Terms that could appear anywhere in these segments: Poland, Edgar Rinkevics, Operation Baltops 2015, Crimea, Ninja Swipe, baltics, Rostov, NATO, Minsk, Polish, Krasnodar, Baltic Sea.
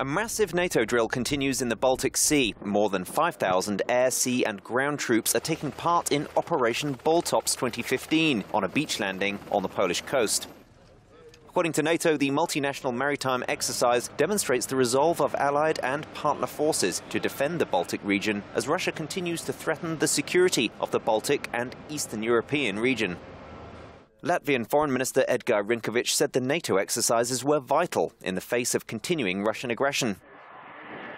A massive NATO drill continues in the Baltic Sea. More than 5,000 air, sea and ground troops are taking part in Operation Baltops 2015 on a beach landing on the Polish coast. According to NATO, the multinational maritime exercise demonstrates the resolve of allied and partner forces to defend the Baltic region as Russia continues to threaten the security of the Baltic and Eastern European region. Latvian Foreign Minister Edgar Rinkevics said the NATO exercises were vital in the face of continuing Russian aggression.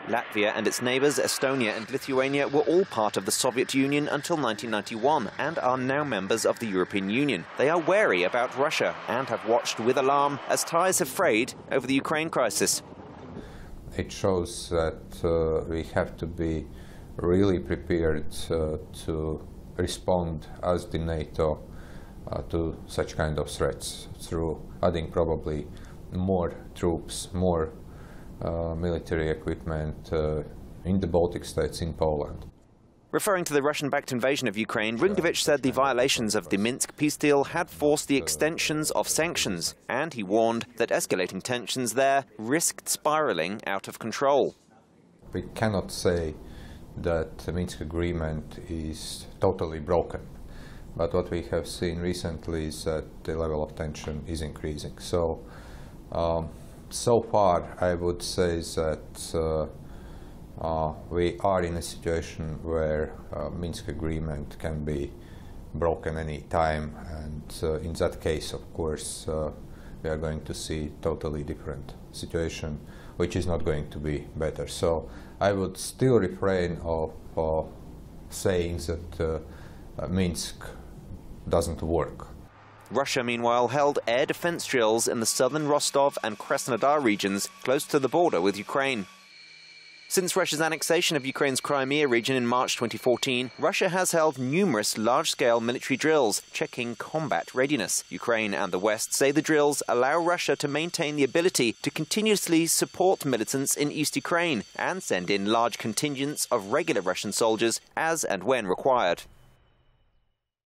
Latvia and its neighbours, Estonia and Lithuania, were all part of the Soviet Union until 1991 and are now members of the European Union. They are wary about Russia and have watched with alarm as ties have frayed over the Ukraine crisis. It shows that we have to be really prepared to respond as the NATO to such kind of threats through adding probably more troops, more military equipment in the Baltic states, in Poland. Referring to the Russian-backed invasion of Ukraine, Rinkevics said the violations of the Minsk peace deal had forced the extensions of sanctions, and he warned that escalating tensions there risked spiralling out of control. We cannot say that the Minsk agreement is totally broken. But what we have seen recently is that the level of tension is increasing. So, so far I would say that we are in a situation where Minsk agreement can be broken any time, and in that case, of course, we are going to see totally different situation, which is not going to be better. So I would still refrain of saying that Minsk doesn't work. Russia, meanwhile, held air defense drills in the southern Rostov and Krasnodar regions close to the border with Ukraine. Since Russia's annexation of Ukraine's Crimea region in March 2014, Russia has held numerous large-scale military drills checking combat readiness. Ukraine and the West say the drills allow Russia to maintain the ability to continuously support militants in East Ukraine and send in large contingents of regular Russian soldiers as and when required.